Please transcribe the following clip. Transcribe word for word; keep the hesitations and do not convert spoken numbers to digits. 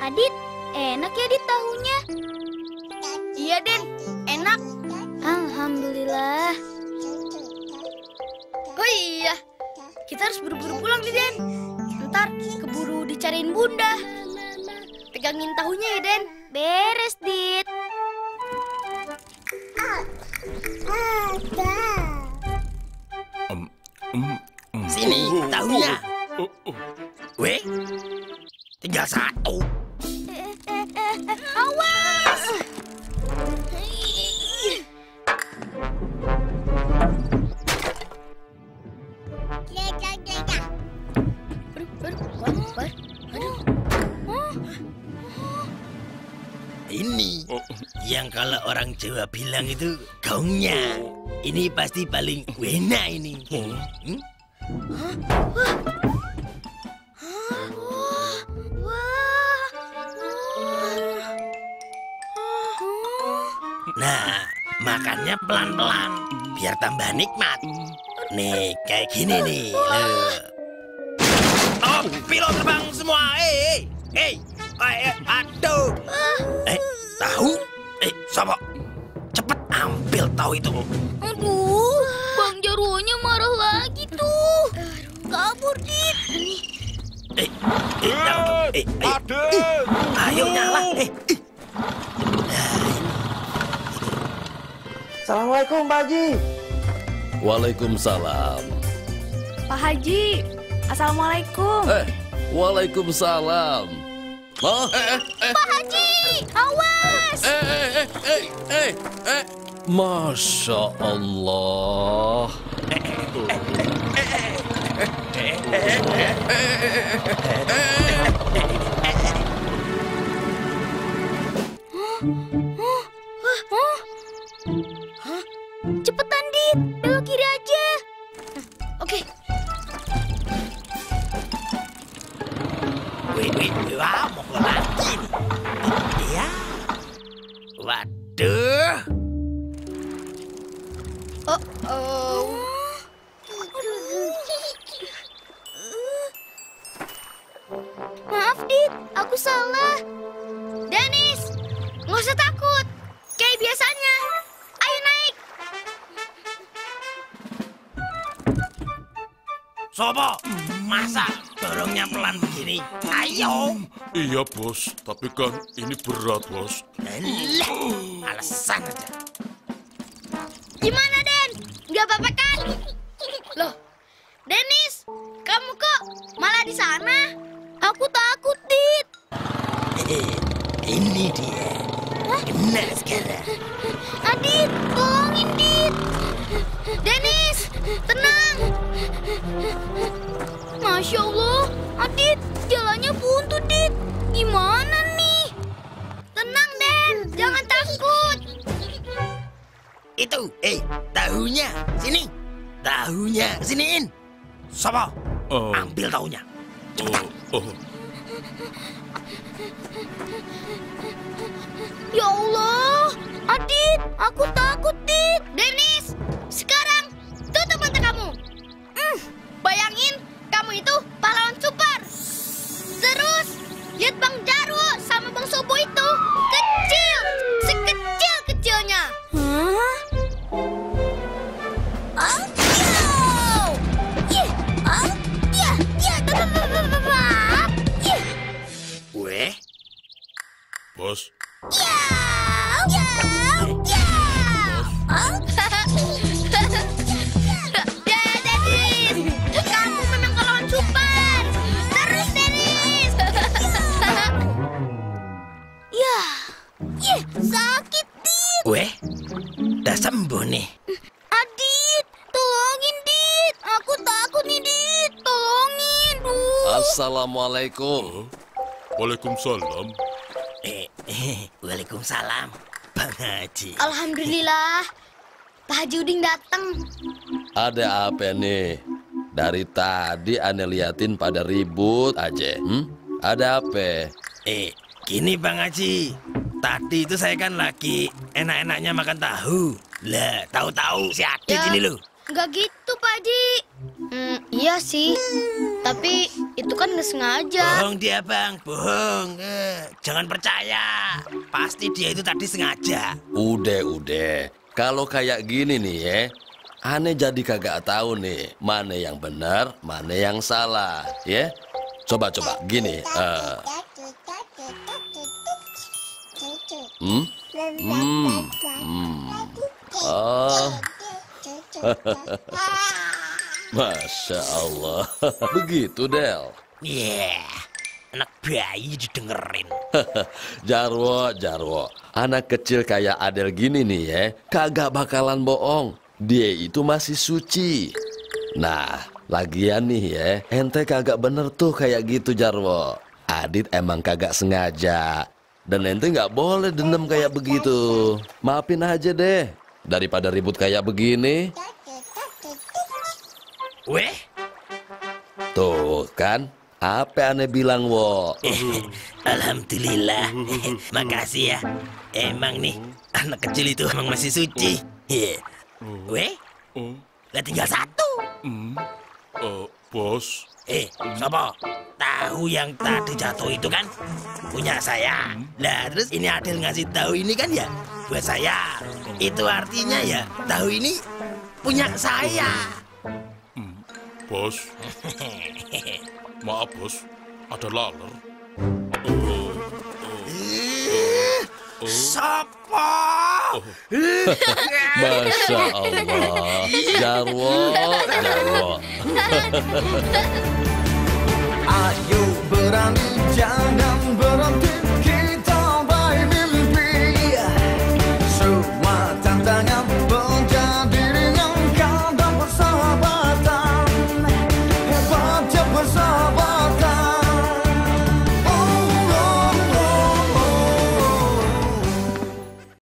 Adit, enak ya Adit tahunya? Iya, Din, enak. Alhamdulillah. Oh iya, kita harus buru-buru pulang nih, Den. Ntar keburu dicariin Bunda. Pegangin tahunya ya, Den. Beres, Dit. Sini, tahunya. Weh, tinggal satu. Awas! Ini yang kalau orang Jawa bilang itu gaungnya. Ini pasti paling enak ini. Hmm? Hah? Wah. Hah? Wah. Wah. Wah. Nah, makannya pelan-pelan biar tambah nikmat. Nih, kayak gini nih. Oh, pilot terbang semua. Eh, eh, eh, aduh. Eh, tahu? Eh, Sopo, cepet ambil tahu itu. Aduh, Bang Jarwonya marah lagi tuh. Kabur, Dit. Eh, eh, eh, eh, ayo nyala. Eh, eh. Assalamualaikum, Pak Haji. Waalaikumsalam. Pak Haji, assalamualaikum. Eh, waalaikumsalam. Oh, eh, eh, eh. Pak Haji, awas. Eh, eh, eh, eh, eh, eh. Masya Allah. Cepetan, Dit. Belok kiri aja. Oke. Wih, wih, wah, mau ke lagi nih. Iya. Waduh. Oh, oh. Maaf, Dit. Aku salah. Dennis, nggak usah takut. Kayak biasanya. Sopo, masa dorongnya pelan begini? Ayo! Iya, Bos. Tapi kan ini berat, Bos. Lelah, alasan aja. Gimana, Den? Nggak apa-apa kan? Loh, Dennis, kamu kok malah di sana? Aku takut, Dit. Eh, ini dia. Kena sekarang. Adit, tolongin, Dit. Dennis, tenang. Masya Allah, Adit, jalannya buntu, Dit. Gimana nih? Tenang, Den, jangan takut. Itu, eh, tahunya sini. Tahunya siniin. Sopo, oh. Ambil tahunya. Cepetan. Oh. Oh. Ya Allah, Adit, aku takut, Dit. Dennis, sekarang tutup mata kamu. Mm, bayangin kamu itu pahlawan super. Terus lihat Bang Jarwo sama Bang Sopo itu kecil, sekecil-kecilnya. Hah? Oh, yeah. Oh, yeah. Yeah. Weh, Bos. Yow, yow, yow. Oh? Ya, Dennis, kamu memang kelawan super. Terus, Dennis. Ya, ih, sakit, Dit. Weh, udah sembuh nih. Adit, tolongin, Dit. Aku takut nih, Dit. Tolongin, duh. Assalamualaikum. Waalaikumsalam. Eh, eh, waalaikumsalam, Bang Haji. Alhamdulillah, Pak Haji Uding datang. Ada apa nih? Dari tadi ane liatin pada ribut aja. Hmm? Ada apa? Eh, gini Bang Haji. Tadi itu saya kan lagi enak-enaknya makan tahu. Lah, tahu-tahu si Adit ya, ini lu. Enggak gitu, Pak Haji. Mm, iya sih. Hmm. Tapi itu kan nggak sengaja. Bohong dia, Bang. Bohong. Eh, jangan percaya. Pasti dia itu tadi sengaja. Udah, udah. Kalau kayak gini nih ya, Ane jadi kagak tahu nih mana yang benar, mana yang salah, ya. Coba-coba gini. Uh... Hmm? Hmm. Hmm. Oh. Masya Allah. Begitu, Del. Iya, yeah, anak bayi didengerin. Jarwo, Jarwo. Anak kecil kayak Adel gini nih ya, kagak bakalan bohong. Dia itu masih suci. Nah, lagian nih ya, ente kagak bener tuh kayak gitu, Jarwo. Adit emang kagak sengaja. Dan ente nggak boleh dendam kayak begitu. Maafin aja deh, daripada ribut kayak begini. Weh, tuh kan, apa Ane bilang, wo? Eh, alhamdulillah, eh, makasih ya. Emang nih, anak kecil itu emang masih suci. Eh, weh, udah tinggal satu. Hmm, uh, bos. Eh, Sopo, tahu yang tadi jatuh itu kan punya saya. Lah, terus ini Adil ngasih tahu ini kan ya buat saya. Itu artinya ya, tahu ini punya saya. Bos, maaf bos, ada laler. Uh, uh, uh. Sopo, Masya Allah, Jarwo, Jarwo. Ayo berani.